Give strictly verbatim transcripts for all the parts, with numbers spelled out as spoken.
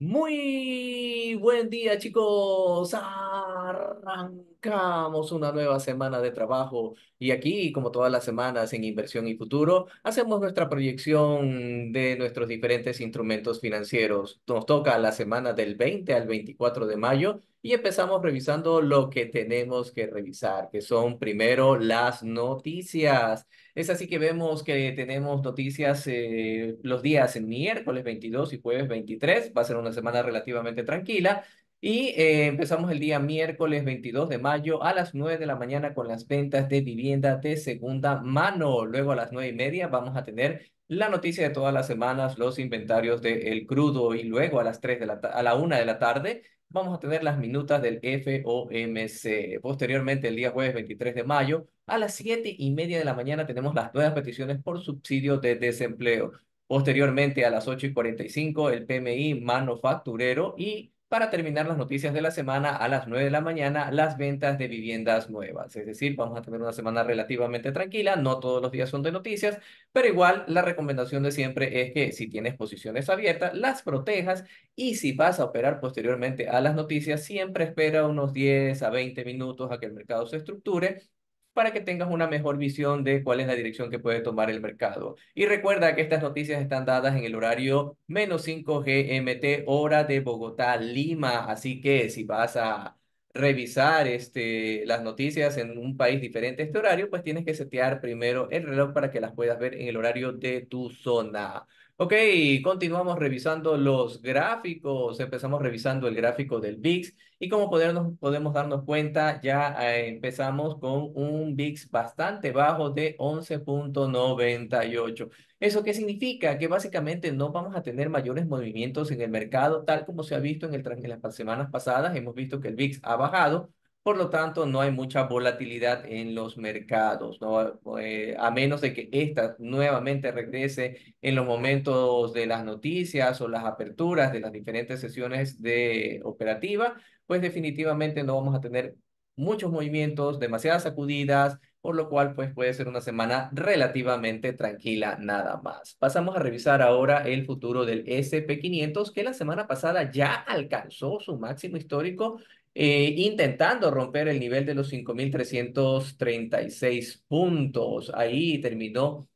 Muy buen día, chicos. Arrancamos una nueva semana de trabajo y aquí, como todas las semanas en Inversión y Futuro, hacemos nuestra proyección de nuestros diferentes instrumentos financieros. Nos toca la semana del veinte al veinticuatro de mayo y empezamos revisando lo que tenemos que revisar, que son primero las noticias. Es así que vemos que tenemos noticias eh, los días miércoles veintidós y jueves veintitrés. Va a ser una semana relativamente tranquila. Y eh, empezamos el día miércoles veintidós de mayo a las nueve de la mañana con las ventas de vivienda de segunda mano. Luego a las nueve y media vamos a tener la noticia de todas las semanas, los inventarios del crudo. Y luego a las tres de la, a la una de la tarde vamos a tener las minutas del F O M C. Posteriormente el día jueves veintitrés de mayo a las siete y media de la mañana tenemos las nuevas peticiones por subsidio de desempleo. Posteriormente a las ocho y cuarenta y cinco el P M I manufacturero y... para terminar las noticias de la semana, a las nueve de la mañana, las ventas de viviendas nuevas. Es decir, vamos a tener una semana relativamente tranquila, no todos los días son de noticias, pero igual la recomendación de siempre es que si tienes posiciones abiertas, las protejas y si vas a operar posteriormente a las noticias, siempre espera unos diez a veinte minutos a que el mercado se estructure para que tengas una mejor visión de cuál es la dirección que puede tomar el mercado. Y recuerda que estas noticias están dadas en el horario menos cinco G M T, hora de Bogotá, Lima. Así que si vas a revisar este, las noticias en un país diferente a este horario, pues tienes que setear primero el reloj para que las puedas ver en el horario de tu zona. Ok, continuamos revisando los gráficos. Empezamos revisando el gráfico del V I X y como podernos, podemos darnos cuenta, ya eh, empezamos con un V I X bastante bajo de once punto noventa y ocho. ¿Eso qué significa? Que básicamente no vamos a tener mayores movimientos en el mercado, tal como se ha visto en, el, en las semanas pasadas. Hemos visto que el V I X ha bajado. Por lo tanto, no hay mucha volatilidad en los mercados, ¿no? Eh, a menos de que esta nuevamente regrese en los momentos de las noticias o las aperturas de las diferentes sesiones de operativa, pues definitivamente no vamos a tener muchos movimientos, demasiadas sacudidas, por lo cual pues puede ser una semana relativamente tranquila nada más. Pasamos a revisar ahora el futuro del S and P quinientos, que la semana pasada ya alcanzó su máximo histórico, Eh, intentando romper el nivel de los cinco mil trescientos treinta y seis puntos. Ahí terminó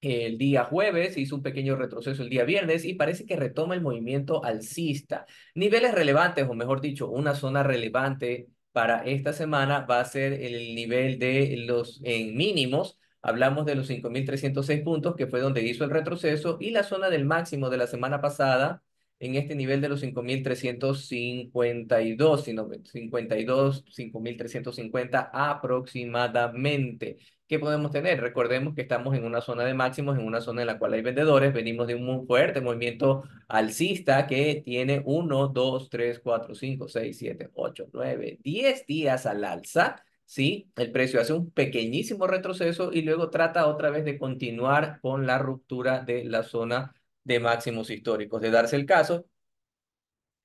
el día jueves, hizo un pequeño retroceso el día viernes y parece que retoma el movimiento alcista. Niveles relevantes, o mejor dicho, una zona relevante para esta semana va a ser el nivel de los en mínimos. Hablamos de los cinco mil trescientos seis puntos, que fue donde hizo el retroceso, y la zona del máximo de la semana pasada, en este nivel de los cinco mil trescientos cincuenta y dos, sino cincuenta y dos, cinco mil trescientos cincuenta aproximadamente. ¿Qué podemos tener? Recordemos que estamos en una zona de máximos, en una zona en la cual hay vendedores. Venimos de un muy fuerte movimiento alcista que tiene uno, dos, tres, cuatro, cinco, seis, siete, ocho, nueve, diez días al alza. ¿Sí? El precio hace un pequeñísimo retroceso y luego trata otra vez de continuar con la ruptura de la zona de máximos históricos. De darse el caso,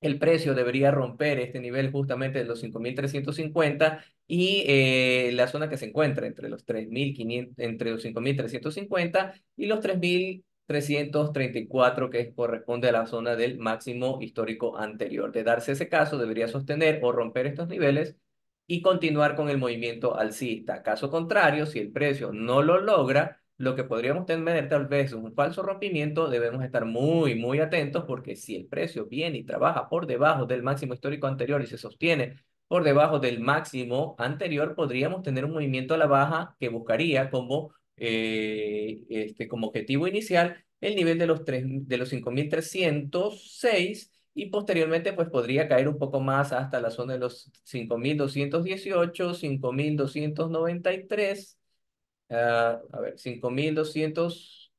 el precio debería romper este nivel justamente de los cinco mil trescientos cincuenta y eh, la zona que se encuentra entre los tres mil quinientos, entre los cinco mil trescientos cincuenta y los tres mil trescientos treinta y cuatro, que corresponde a la zona del máximo histórico anterior. De darse ese caso, debería sostener o romper estos niveles y continuar con el movimiento alcista. Caso contrario, si el precio no lo logra, lo que podríamos tener tal vez un falso rompimiento. Debemos estar muy, muy atentos, porque si el precio viene y trabaja por debajo del máximo histórico anterior y se sostiene por debajo del máximo anterior, podríamos tener un movimiento a la baja que buscaría como, eh, este, como objetivo inicial el nivel de los, tres, de los cinco mil trescientos seis y posteriormente pues, podría caer un poco más hasta la zona de los cinco mil doscientos dieciocho, cinco mil doscientos noventa y tres. Uh, a ver, cinco mil doscientos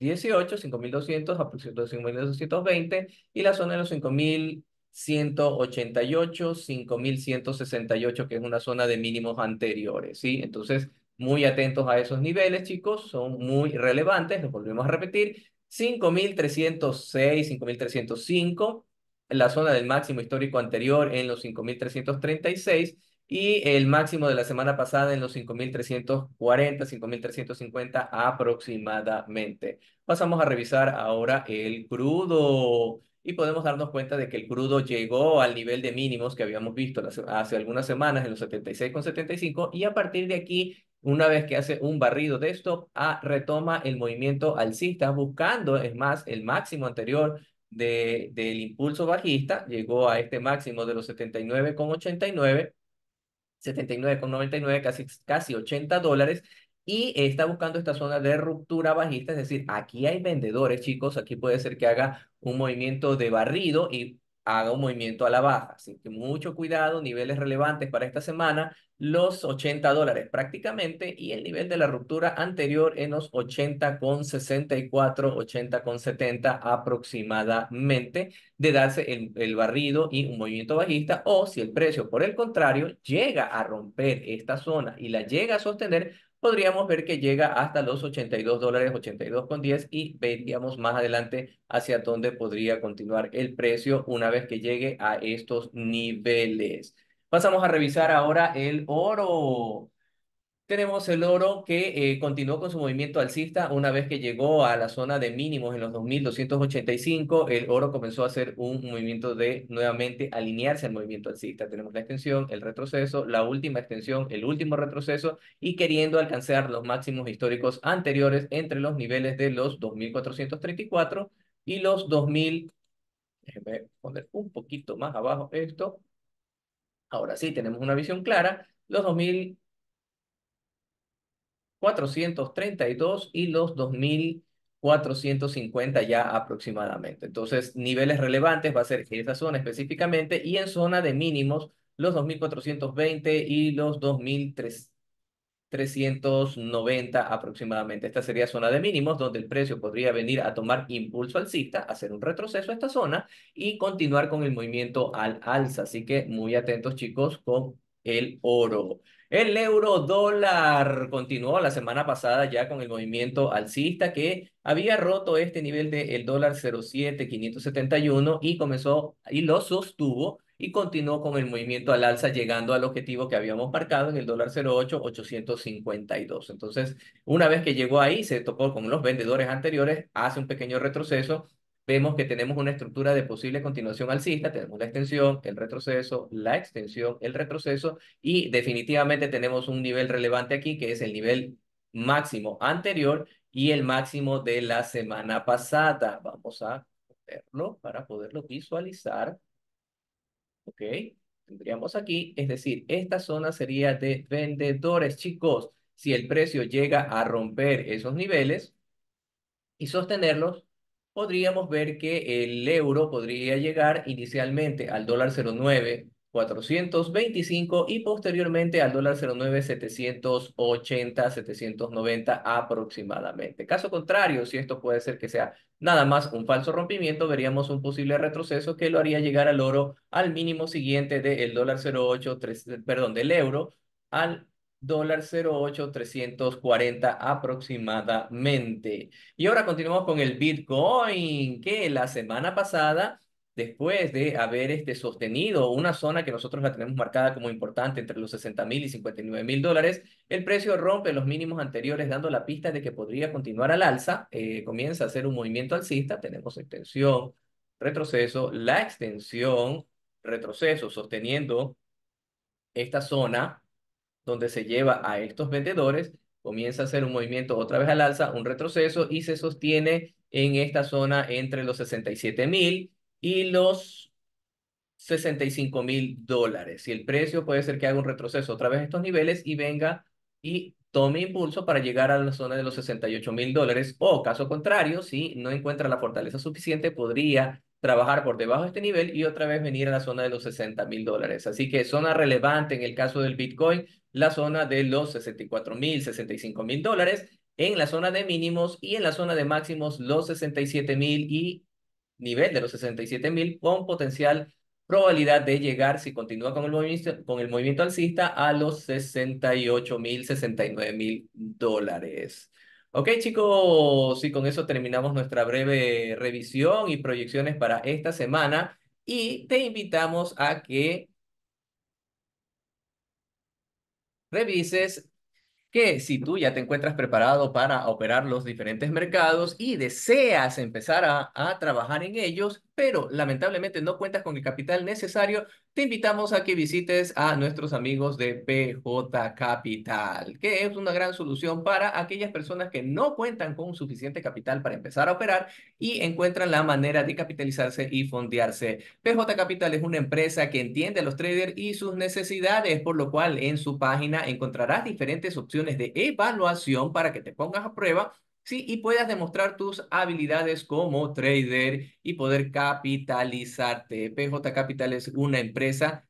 dieciocho, cinco mil doscientos, aproximadamente cinco mil doscientos veinte y la zona de los cinco mil ciento ochenta y ocho, cinco mil ciento sesenta y ocho, que es una zona de mínimos anteriores, ¿sí? Entonces, muy atentos a esos niveles, chicos, son muy relevantes, los volvemos a repetir, cinco mil trescientos seis, cinco mil trescientos cinco, la zona del máximo histórico anterior en los cinco mil trescientos treinta y seis, y el máximo de la semana pasada en los cinco mil trescientos cuarenta, cinco mil trescientos cincuenta aproximadamente. Pasamos a revisar ahora el crudo. y podemos darnos cuenta de que el crudo llegó al nivel de mínimos que habíamos visto hace algunas semanas en los setenta y seis coma setenta y cinco, y a partir de aquí, una vez que hace un barrido de stop, ah, retoma el movimiento alcista buscando, es más, el máximo anterior de, del impulso bajista. Llegó a este máximo de los setenta y nueve coma ochenta y nueve, setenta y nueve coma noventa y nueve, casi, casi ochenta dólares, y está buscando esta zona de ruptura bajista, es decir, aquí hay vendedores, chicos, aquí puede ser que haga un movimiento de barrido y haga un movimiento a la baja, así que mucho cuidado. Niveles relevantes para esta semana, los ochenta dólares prácticamente, y el nivel de la ruptura anterior en los ochenta coma sesenta y cuatro, ochenta coma setenta aproximadamente, de darse el, el barrido y un movimiento bajista. O si el precio, por el contrario, llega a romper esta zona y la llega a sostener, podríamos ver que llega hasta los ochenta y dos dólares, ochenta y dos coma diez, y veríamos más adelante hacia dónde podría continuar el precio una vez que llegue a estos niveles. Pasamos a revisar ahora el oro. Tenemos el oro que eh, continuó con su movimiento alcista una vez que llegó a la zona de mínimos en los dos mil doscientos ochenta y cinco. El oro comenzó a hacer un movimiento de nuevamente alinearse al movimiento alcista. Tenemos la extensión, el retroceso, la última extensión, el último retroceso, y queriendo alcanzar los máximos históricos anteriores entre los niveles de los dos mil cuatrocientos treinta y cuatro y los dos mil. Déjenme poner un poquito más abajo esto. Ahora sí, tenemos una visión clara, los dos mil cuatrocientos treinta y dos y los dos mil cuatrocientos cincuenta ya aproximadamente. Entonces, niveles relevantes va a ser esa zona específicamente, y en zona de mínimos los dos mil cuatrocientos veinte y los dos mil trescientos noventa aproximadamente. Esta sería zona de mínimos donde el precio podría venir a tomar impulso alcista, hacer un retroceso a esta zona y continuar con el movimiento al alza. Así que muy atentos, chicos, con el oro. El euro dólar continuó la semana pasada ya con el movimiento alcista que había roto este nivel del dólar cero siete quinientos setenta y uno y comenzó y lo sostuvo, y continuó con el movimiento al alza llegando al objetivo que habíamos marcado en el dólar cero ocho ochocientos cincuenta y dos. Entonces, una vez que llegó ahí, se topó con los vendedores anteriores, hace un pequeño retroceso. Vemos que tenemos una estructura de posible continuación alcista, tenemos la extensión, el retroceso, la extensión, el retroceso, y definitivamente tenemos un nivel relevante aquí que es el nivel máximo anterior y el máximo de la semana pasada. Vamos a verlo para poderlo visualizar. Ok, tendríamos aquí, es decir, esta zona sería de vendedores, chicos. Si el precio llega a romper esos niveles y sostenerlos, podríamos ver que el euro podría llegar inicialmente al dólar cero nueve cuatrocientos veinticinco y posteriormente al dólar cero nueve setecientos ochenta, setecientos noventa aproximadamente. Caso contrario, si esto puede ser que sea nada más un falso rompimiento, veríamos un posible retroceso que lo haría llegar al oro al mínimo siguiente del dólar cero ocho tres, perdón, del euro al dólar cero ocho trescientos cuarenta aproximadamente. Y ahora continuamos con el Bitcoin, que la semana pasada, después de haber este, sostenido una zona que nosotros la tenemos marcada como importante entre los sesenta mil y cincuenta y nueve mil dólares, el precio rompe los mínimos anteriores dando la pista de que podría continuar al alza. Eh, comienza a hacer un movimiento alcista, tenemos extensión, retroceso, la extensión, retroceso, sosteniendo esta zona donde se lleva a estos vendedores, comienza a hacer un movimiento otra vez al alza, un retroceso, y se sostiene en esta zona entre los sesenta y siete mil y los sesenta y cinco mil dólares. Y el precio puede ser que haga un retroceso otra vez a estos niveles y venga y tome impulso para llegar a la zona de los sesenta y ocho mil dólares. O caso contrario, si no encuentra la fortaleza suficiente, podría trabajar por debajo de este nivel y otra vez venir a la zona de los sesenta mil dólares. Así que zona relevante en el caso del Bitcoin, la zona de los sesenta y cuatro mil, sesenta y cinco mil dólares, en la zona de mínimos, y en la zona de máximos los sesenta y siete mil y nivel de los sesenta y siete mil con potencial probabilidad de llegar, si continúa con el movimiento, con el movimiento alcista, a los sesenta y ocho mil, sesenta y nueve mil dólares. Ok, chicos, y con eso terminamos nuestra breve revisión y proyecciones para esta semana, y te invitamos a que revises que si tú ya te encuentras preparado para operar los diferentes mercados y deseas empezar a, a trabajar en ellos, pero lamentablemente no cuentas con el capital necesario, te invitamos a que visites a nuestros amigos de P J Capital, que es una gran solución para aquellas personas que no cuentan con suficiente capital para empezar a operar y encuentran la manera de capitalizarse y fondearse. P J Capital es una empresa que entiende a los traders y sus necesidades, por lo cual en su página encontrarás diferentes opciones de evaluación para que te pongas a prueba, sí, y puedas demostrar tus habilidades como trader y poder capitalizarte. P J Capital es una empresa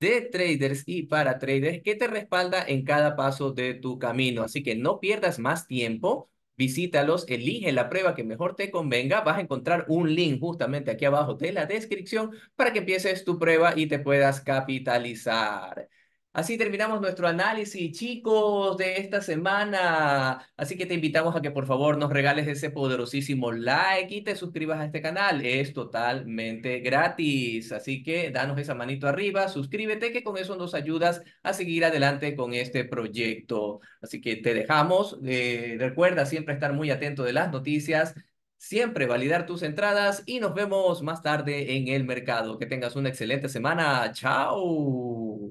de traders y para traders que te respalda en cada paso de tu camino. Así que no pierdas más tiempo, visítalos, elige la prueba que mejor te convenga. Vas a encontrar un link justamente aquí abajo de la descripción para que empieces tu prueba y te puedas capitalizar. Así terminamos nuestro análisis, chicos, de esta semana. Así que te invitamos a que por favor nos regales ese poderosísimo like y te suscribas a este canal. Es totalmente gratis. Así que danos esa manito arriba, suscríbete, que con eso nos ayudas a seguir adelante con este proyecto. Así que te dejamos. Eh, recuerda siempre estar muy atento de las noticias, siempre validar tus entradas y nos vemos más tarde en el mercado. Que tengas una excelente semana. Chao.